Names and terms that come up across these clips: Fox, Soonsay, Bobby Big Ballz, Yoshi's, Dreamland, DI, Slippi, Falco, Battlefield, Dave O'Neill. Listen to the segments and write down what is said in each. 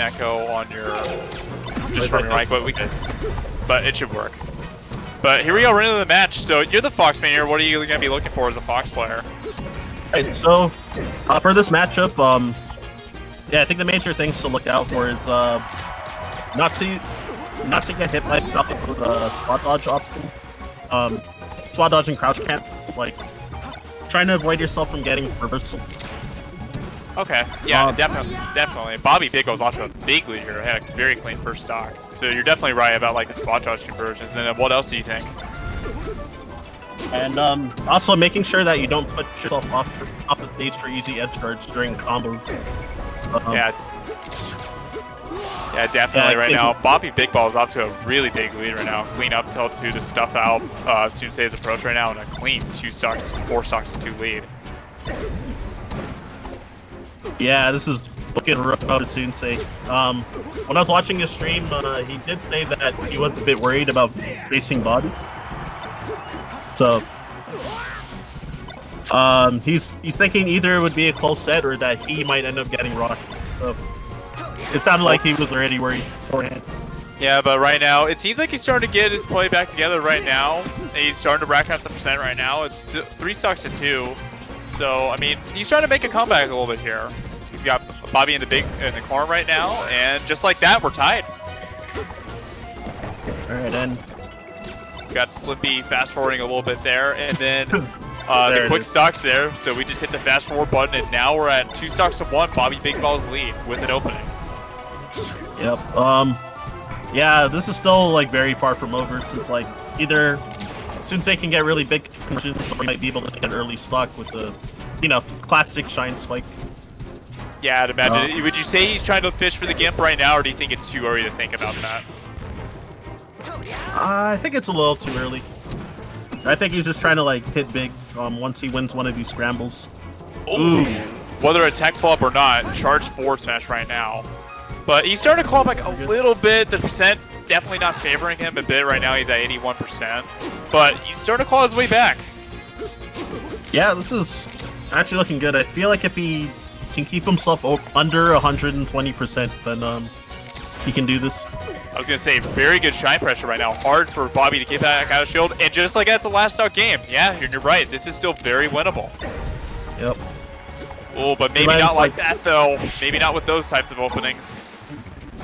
echo on your just from your mic, but we can, but it should work. But here we go, right into the match. So you're the Fox man here. What are you gonna be looking for as a Fox player? Right, so for this matchup, yeah, I think the major things to look out for is not to get hit by the squad dodge option. Squad dodge and crouch cancel is like trying to avoid yourself from getting reversal. Okay, yeah, definitely. Bobby Big Ballz off to a big lead here. Had a very clean first stock. So you're definitely right about like the spot dodge conversions. And what else do you think? And also making sure that you don't put yourself off the stage for easy edge guards during combos. Yeah, definitely. Right now, Bobby Big Ballz off to a really big lead right now. Clean up tilt 2 to stuff out Soonsay's approach right now, and a clean 4 stocks to 2 lead. Yeah, this is looking rough out at Soonsay. When I was watching his stream, he did say that he was a bit worried about facing Bobby. So, he's thinking either it would be a close set or that he might end up getting rocked. So, it sounded like he was already worried beforehand. Yeah, but right now, it seems like he's starting to get his play back together right now. He's starting to rack up the percent right now. It's 3 stocks to 2. So, I mean, he's trying to make a comeback a little bit here. He's got Bobby in the corner right now, and just like that, we're tied. All right, then. Got Slippy fast-forwarding a little bit there, and then there the quick stocks there. So we just hit the fast-forward button, and now we're at 2 stocks to 1. Bobby Big Ballz lead with an opening. Yep. Yeah, this is still like very far from over, since like either Soonsay can get really big conversions, or he might be able to get an early stock with the, you know, classic shine spike. Yeah, I'd imagine. Would you say he's trying to fish for the gimp right now, or do you think it's too early to think about that? I think it's a little too early. I think he's just trying to like hit big once he wins one of these scrambles. Ooh. Whether a tech flop or not, charge forward smash right now. But he's starting to call back a little bit. The percent definitely not favoring him a bit right now. He's at 81%. But he's starting to claw his way back. Yeah, this is actually looking good. I feel like if he can keep himself under 120%, then he can do this. I was going to say, very good shine pressure right now. Hard for Bobby to get back out of shield. And just like that's a last stock game. Yeah, you're right. This is still very winnable. Yep. Oh, but maybe not like that, though. Maybe not with those types of openings.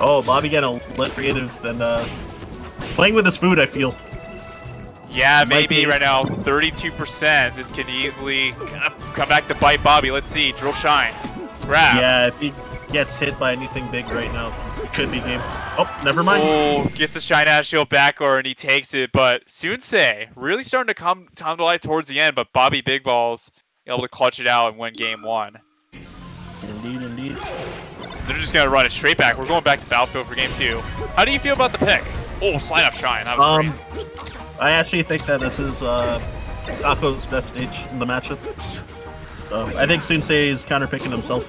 Oh, Bobby got a little creative and playing with his food, I feel. Yeah, maybe right now, 32%. This can easily come back to bite Bobby. Let's see, drill shine, grab. Yeah, if he gets hit by anything big right now, it could be game. Oh, never mind. Oh, gets the shine out of shield back or and he takes it. But Soonsay really starting to come to life towards the end, but Bobby Big Ballz able to clutch it out and win game one. Indeed, indeed. They're just gonna run it straight back. We're going back to Battlefield for game two. How do you feel about the pick? Oh, slide up shine. That was great. I actually think that this is Taco's best stage in the matchup. So I think Soonsay is counterpicking himself.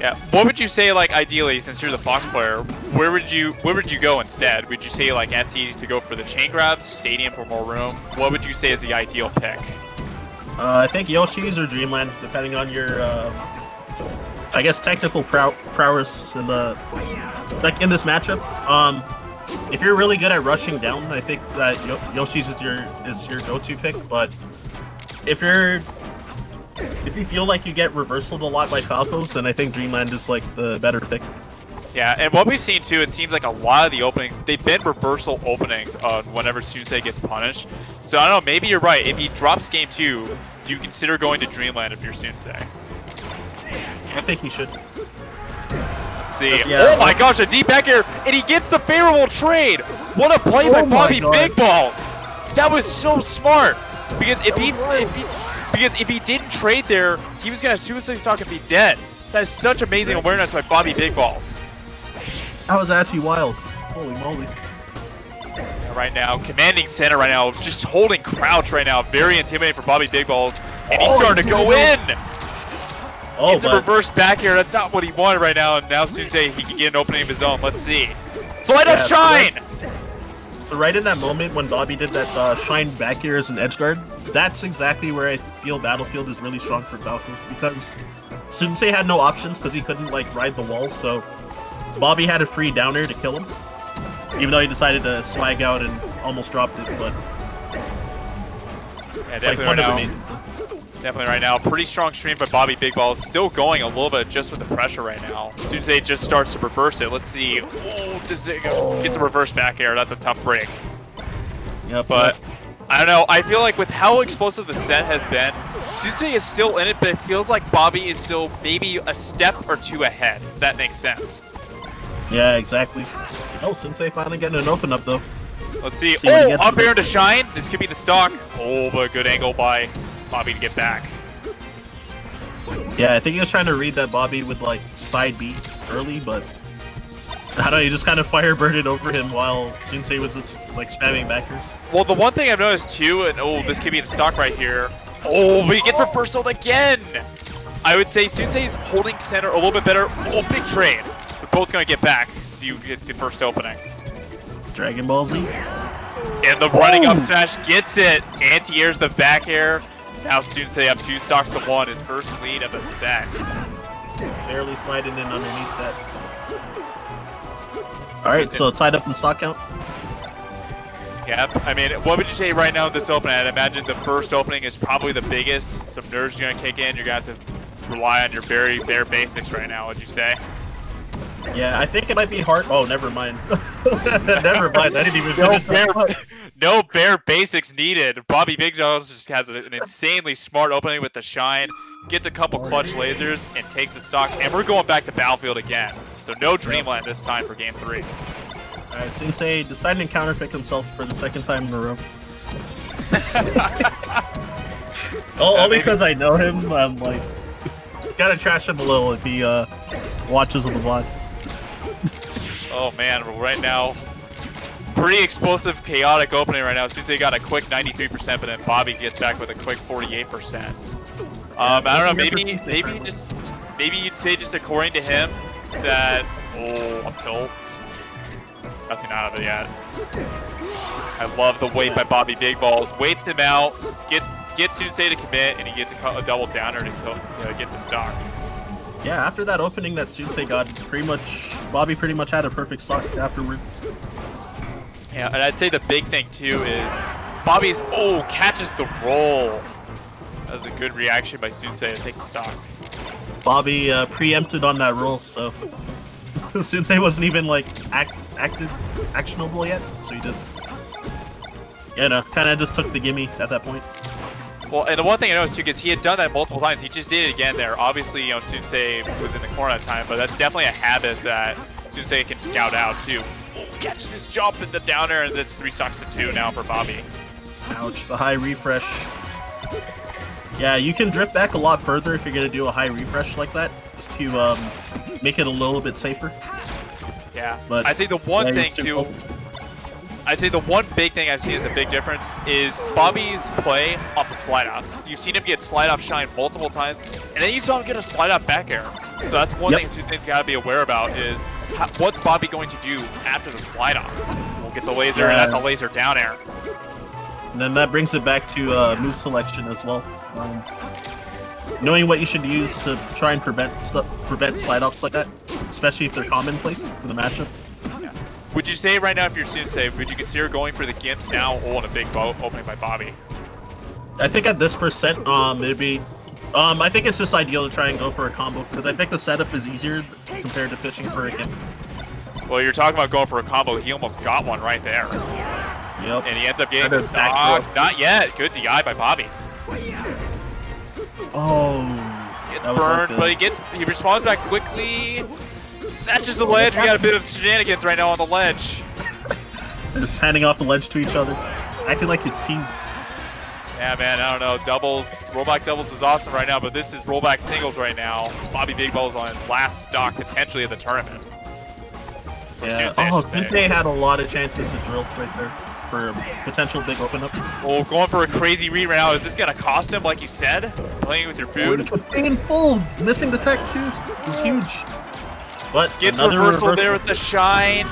Yeah. What would you say, like ideally, since you're the Fox player, where would you go instead? Would you say like FT to go for the chain grabs, stadium for more room? What would you say is the ideal pick? I think Yoshi's or Dreamland, depending on your, I guess, technical prowess in the, like in this matchup. If you're really good at rushing down, I think that Yoshi's is your go-to pick. But if you feel like you get reversaled a lot by Falcos, then I think Dreamland is like the better pick. Yeah, and what we've seen too, it seems like a lot of the openings, they've been reversal openings on whenever Soonsay gets punished. So I don't know, maybe you're right. If he drops game two, do you consider going to Dreamland if you're Soonsay? I think he should. Let's see. Yeah, oh my gosh, a deep back air, and he gets the favorable trade. What a play by Bobby Big Ballz. That was so smart. Because if he didn't trade there, he was gonna suicide stock and be dead. That is such amazing awareness by Bobby Big Ballz. That was actually wild. Holy moly. Yeah, right now, commanding center right now, just holding crouch right now. Very intimidating for Bobby Big Ballz. And he's starting to go in. Oh, it's a reverse back here. That's not what he wanted right now. And now Soonsay, he can get an opening of his own. Let's see. Slide up shine! So right in that moment when Bobby did that shine back here as an edge guard, that's exactly where I feel Battlefield is really strong for Falcon. Because Soonsay had no options because he couldn't like ride the wall, so Bobby had a free down air to kill him, even though he decided to swag out and almost dropped it, but... Yeah, it's definitely, like right now, pretty strong stream by Bobby Big Ballz. Still going a little bit just with the pressure right now. Soonsay just starts to reverse it. Let's see. Oh, does it gets a reverse back air. That's a tough break. Yeah, but... I don't know, I feel like with how explosive the set has been, Soonsay is still in it, but it feels like Bobby is still maybe a step or two ahead, if that makes sense. Yeah, exactly. Oh, Soonsay finally getting an open up though. Let's see. Oh, up air to Shine. This could be the stock. Oh, but good angle by Bobby to get back. Yeah, I think he was trying to read that Bobby with like side beat early, but I don't know, you just kind of firebirded over him while Soonsay was just, like, spamming backers. Well, the one thing I've noticed, too, and oh, this could be in stock right here. Oh, but he gets reversal again! I would say Soonsay is holding center a little bit better. Oh, big trade! They're both going to get back, so it's the first opening. Dragon Ball Z. And the running up smash gets it! Anti-airs the back air. Now Soonsay up 2 stocks to 1, his first lead of the set. Barely sliding in underneath that. Alright, so tied up in stock count. Yep. I mean, what would you say right now in this opening? I'd imagine the first opening is probably the biggest. Some nerves are going to kick in. You're going to have to rely on your very bare basics right now, would you say? Yeah, I think it might be hard. Oh, never mind. Never mind. I didn't even finish. No bare basics needed. Bobby Big Ballz just has an insanely smart opening with the Shine. Gets a couple clutch lasers and takes the stock. And we're going back to Battlefield again. So no Dreamland this time for game 3. Alright, Soonsay decided to counterpick himself for the second time in a row. Only because I know him, I'm like... Gotta trash him a little if he watches the vlog. Oh man, right now... Pretty explosive, chaotic opening right now. Soonsay got a quick 93%, but then Bobby gets back with a quick 48%. I don't know, maybe you'd say just according to him, that up tilt. Nothing out of it yet. I love the wait by Bobby Big Ballz. Waits him out, gets Soonsay to commit, and he gets a double downer to get the stock. Yeah, after that opening that Soonsay got, Bobby pretty much had a perfect stock afterwards. Yeah, and I'd say the big thing too is Bobby's catches the roll. That was a good reaction by Soonsay to take the stock. Bobby preempted on that roll, so Soonsay wasn't even like actionable yet, so he just, you know, kind of just took the gimme at that point. Well, and the one thing I noticed too, because he had done that multiple times, he just did it again there. Obviously, you know, Soonsay was in the corner at the time, but that's definitely a habit that Soonsay can scout out too. Oh, catches his jump in the downer, and that's 3 stocks to 2 now for Bobby. Ouch! The high refresh. Yeah, you can drift back a lot further if you're going to do a high refresh like that, just to make it a little bit safer. Yeah, but I'd say the one thing too, I'd say the one big thing I've seen is a big difference is Bobby's play off the slide offs. You've seen him get slide off Shine multiple times, and then you saw him get a slide off back air. So that's one thing Soonsay's got to be aware about is what's Bobby going to do after the slide off? Well, gets a laser, and that's a laser down air. And then that brings it back to move selection as well. Knowing what you should use to try and prevent slide-offs like that, especially if they're commonplace for the matchup. Yeah. Would you say right now, if you're Soonsay, would you consider going for the gimps now on a big boat opening by Bobby? I think at this percent, it'd be... I think it's just ideal to try and go for a combo, because I think the setup is easier compared to fishing for a gimp. Well, you're talking about going for a combo, he almost got one right there. Yep. And he ends up getting the stock. Not yet. Good DI by Bobby. Oh. Gets burned, but he responds back quickly. Snatches the ledge. We got a bit of shenanigans right now on the ledge. They're just handing off the ledge to each other. Acting like it's teamed. Yeah, man, I don't know. Doubles. Rollback doubles is awesome right now, but this is rollback singles right now. Bobby Big Ballz on his last stock potentially of the tournament. Yeah. Oh, Soonsay had a lot of chances to drill right there. For a potential big open up. Oh, going for a crazy read right now. Is this gonna cost him, like you said? Playing with your food. Being in full, missing the tech too. It's huge. But gets reversal there with the Shine.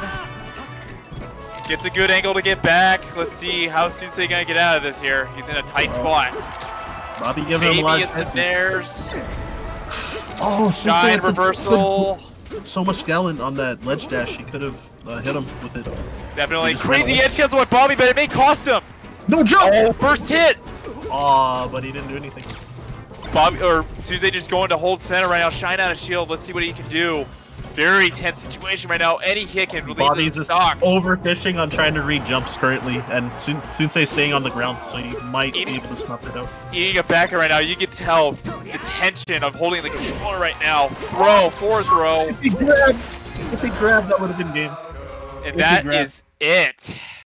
Gets a good angle to get back. Let's see how Soonsay gonna get out of this here. He's in a tight spot. Bobby giving him a lot of chances. Oh, Soonsay reversal. so much gallon on that ledge dash, he could have hit him with it. Definitely crazy edge cancel with Bobby, but it may cost him. No jump! Oh, first hit! Aw, but he didn't do anything. Bobby, or Soonsay just going to hold center right now. Shine out a shield. Let's see what he can do. Very tense situation right now. Any hit can relieve the stock. Overfishing on trying to read jumps currently, and Soonsay staying on the ground, so he might be able to snuff it out. Eating a backer right now. You can tell the tension of holding the controller right now. Throw, forward throw. If he grabbed, that would have been game. And that is it.